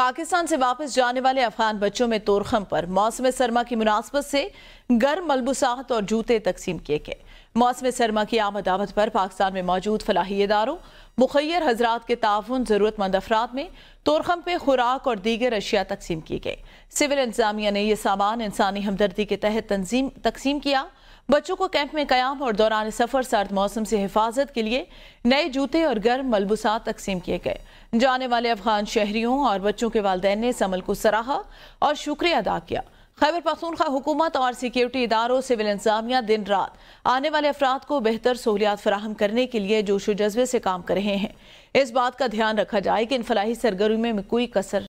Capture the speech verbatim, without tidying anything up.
पाकिस्तान से वापस जाने वाले अफगान बच्चों में तोरखम पर मौसम सरमा की मुनासबत से गर्म मलबूसात और जूते तकसीम किए गए। मौसम सरमा की आमदावत पर पाकिस्तान में मौजूद फलाही इदारों, मुखैर हजरात के ताउन, ज़रूरतमंद अफराद में तोरखम पे खुराक और दीगर अशिया तकसीम की गई। सिविल इंतजामिया ने यह सामान इंसानी हमदर्दी के तहत तंजीम तकसीम किया। बच्चों को कैंप में क़याम और दौरान सफ़र सर्द मौसम से हिफाजत के लिए नए जूते और गर्म मलबूसात तकसीम किए गए। जाने वाले अफगान शहरियों और बच्चों के वालिदैन ने इस अमल को सराहा और शुक्रिया अदा किया। खैबर पख्तूनख्वा हुकूमत और सिक्योरिटी इदारों, सिविल इंतजामिया दिन रात आने वाले अफराद को बेहतर सहूलियात फराहम करने के लिए जोश व जज्बे से काम कर रहे हैं। इस बात का ध्यान रखा जाए कि इन फलाही सरगर्मियों में कोई कसर